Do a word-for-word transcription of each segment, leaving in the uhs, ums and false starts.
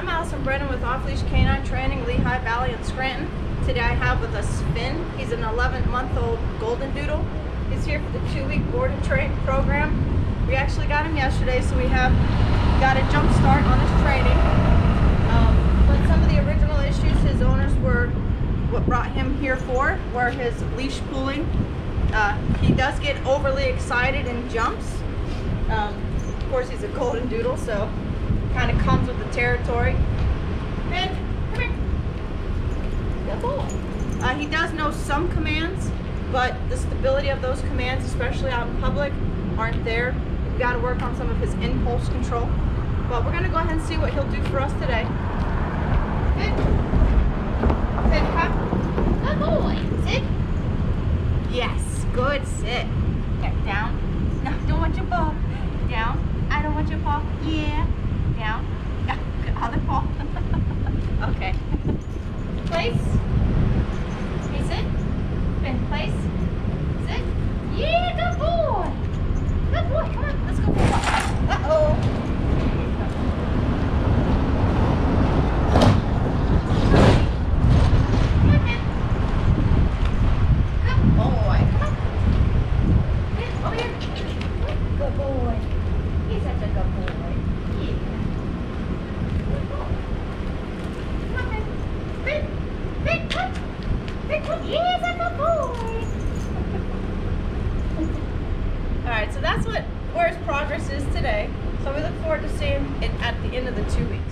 I'm Allison Brennan with Off Leash Canine Training Lehigh Valley and Scranton. Today I have with us Finn. He's an eleven month old Goldendoodle. He's here for the two week board and train program. We actually got him yesterday, so we have got a jump start on his training. Um, but some of the original issues his owners were, what brought him here for, were his leash pulling. Uh, he does get overly excited and jumps. Um, of course, he's a Goldendoodle, so kind of comes with the territory. And come here. Good boy. Uh, he does know some commands, but the stability of those commands, especially out in public, aren't there. We've got to work on some of his impulse control. But we're going to go ahead and see what he'll do for us today. Good. Good, huh? Good boy. Sit. Yes. Good. Sit. Okay. Down. No, don't want your paw. Down. I don't want your paw. Yeah. Down. Other paw. Okay. Place. Hey, sit. Finn, place. Sit. Yeah, good boy. Good boy. Come on, let's go for a walk. Uh oh. Come on, Finn. Good boy. Come on. Finn, over here. Good boy. He's such a good boy. Alright, so that's what where his progress is today. So we look forward to seeing it at the end of the two weeks.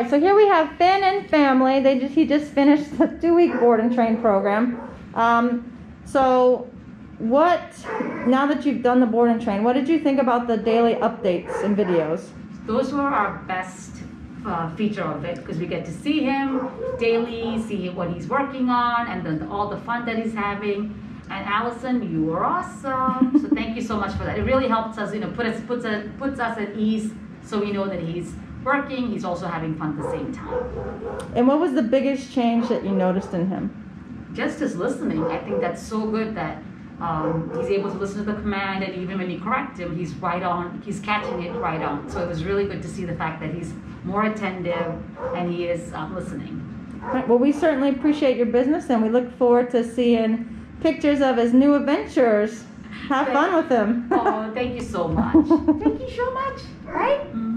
right, so here we have Finn and family. They just he just finished the two-week board and train program. Um, so what, now that you've done the board and train, what did you think about the daily updates and videos? Those were our best uh, feature of it, because we get to see him daily, see what he's working on, and then all the fun that he's having. And Allison, you were awesome. So thank you so much for that. It really helps us, you know, put us, puts, a, puts us at ease, so we know that he's working, he's also having fun at the same time. And what was the biggest change that you noticed in him? Just his listening. I think that's so good that um, he's able to listen to the command, and even when you correct him, he's right on, he's catching it right on. So it was really good to see the fact that he's more attentive and he is uh, listening. All right, well, we certainly appreciate your business, and we look forward to seeing pictures of his new adventures. Have fun with him. Oh, thank you so much. Thank you so much. Right? Mm-hmm.